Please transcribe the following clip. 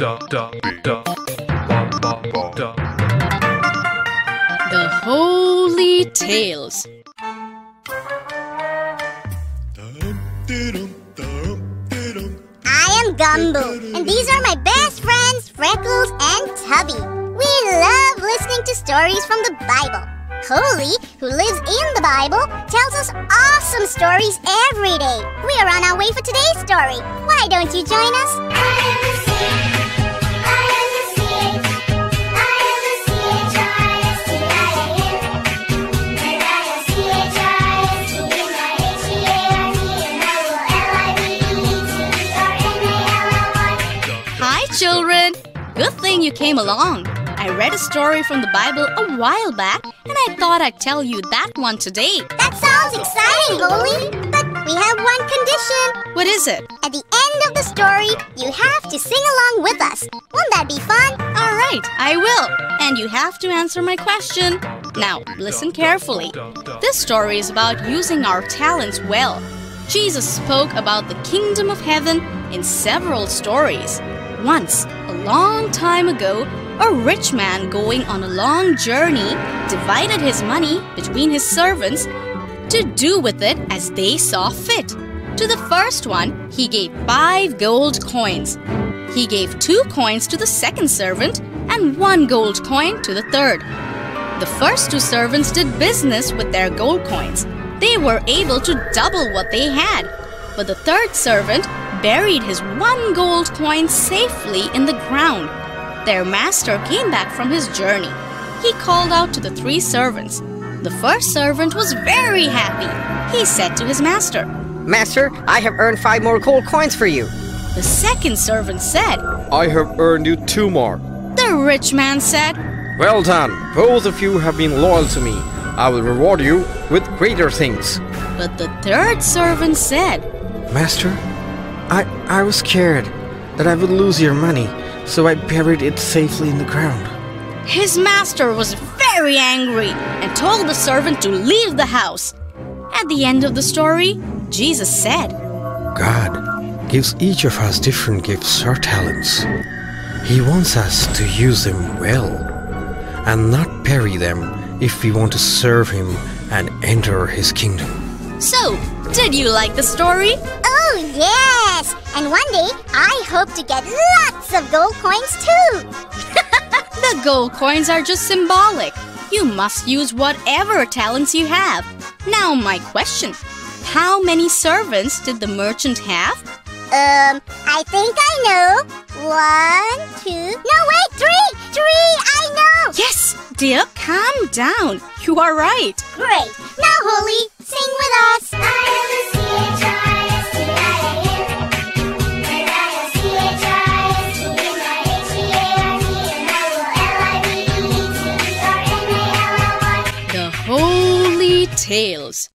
The Holy Tales. I am Gumbo, and these are my best friends, Freckles and Tubby. We love listening to stories from the Bible. Goli, who lives in the Bible, tells us awesome stories every day. We are on our way for today's story. Why don't you join us? Children, good thing you came along. I read a story from the Bible a while back, and I thought I'd tell you that one today. That sounds exciting, Goli. But we have one condition. What is it? At the end of the story, you have to sing along with us. Won't that be fun? All right, I will. And you have to answer my question. Now, listen carefully. This story is about using our talents well. Jesus spoke about the kingdom of heaven in several stories. Once, a long time ago, a rich man going on a long journey divided his money between his servants to do with it as they saw fit. To the first one, he gave 5 gold coins. He gave 2 coins to the second servant and 1 gold coin to the third. The first 2 servants did business with their gold coins. They were able to double what they had. But the third servant buried his 1 gold coin safely in the ground. Their master came back from his journey. He called out to the 3 servants. The first servant was very happy. He said to his master, "Master, I have earned 5 more gold coins for you." The second servant said, "I have earned you 2 more." The rich man said, "Well done, both of you have been loyal to me. I will reward you with greater things." But the third servant said, "Master, I was scared that I would lose your money, so I buried it safely in the ground." His master was very angry and told the servant to leave the house. At the end of the story, Jesus said, "God gives each of us different gifts or talents. He wants us to use them well and not bury them if we want to serve Him and enter His kingdom." So, did you like the story? Oh, yes! And one day, I hope to get lots of gold coins, too! The gold coins are just symbolic. You must use whatever talents you have. Now, my question. How many servants did the merchant have? I think I know. 3! I know! Yes, dear, calm down. You are right. Great. Now, Goli, sing with us. The Holy Tales.